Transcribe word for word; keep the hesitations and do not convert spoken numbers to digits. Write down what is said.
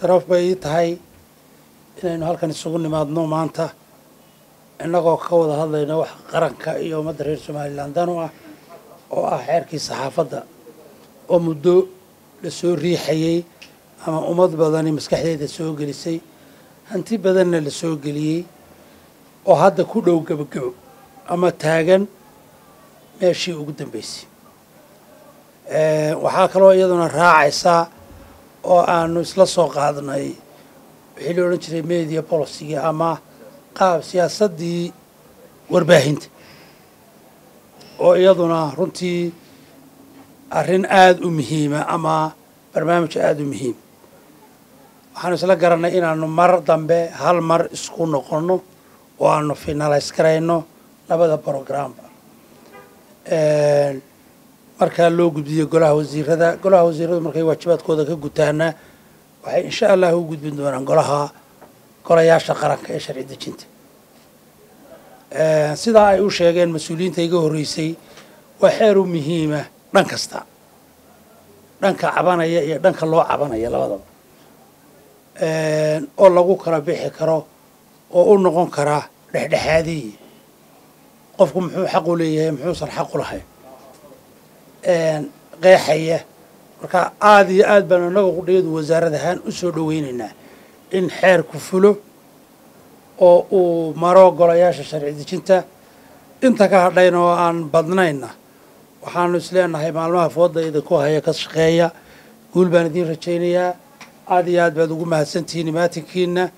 شرف بيت هاي إنه هالكن يسوون ما أدنو مانته إنه قوة هذا إنه قرن كأيو مدري سماه لندنوا أو أحير كي صحافة ومدو لسوري حيي أما أمض بدني مسكحي للسوق جلسي أنتي بدنا للسوق جلي وهذا كله جب أما تاجن ماشي وقدم بيسي وحاكلوا أيضا راعي سا أو أنو سلسوق هذا ناي حلو نشري ميديا بوليسية أما قاب سياسة دي ورباهنت أو أيضا رنتي أرن آد مهمة أما برنامج آد مهم وحنا سلا قرنا إن أنو مر دمبه هالمر سكونه قرنو وأنو في نالاس كرينو نبذا برنامج marka loo gudbiyo golaha wasiirada golaha wasiiradu markay waajibaadkooda ka gutaana waxay insha Allah u gudbin doonaan golaha qorayaasha qaranka ee sharci dejinta ee sida ay u sheegeen mas'uuliyiinta iga horeysay waa xeer muhiim ah dhan kasta dhanka cabanaya iyo dhanka loo cabanaya labadaba ee oo lagu kala bixi karo oo u noqon kara dhexdhexaadii qofku muxuu xaq u leeyahay muxuu sar xaq u lahayn een qeexaya marka aad iyo aad baan anagu qudheed wasaaradahan u soo dhaweynayna in xeer ku fulo oo uu maro golayaasha sharci dejinta inta ka hadhayna oo aan badnayna waxaan isleenahay maalmaha foodayda ku haya ka shaqeeya guul baan idin rajaynayaa aad iyo aad baad ugu mahadsantihiin maatinkiina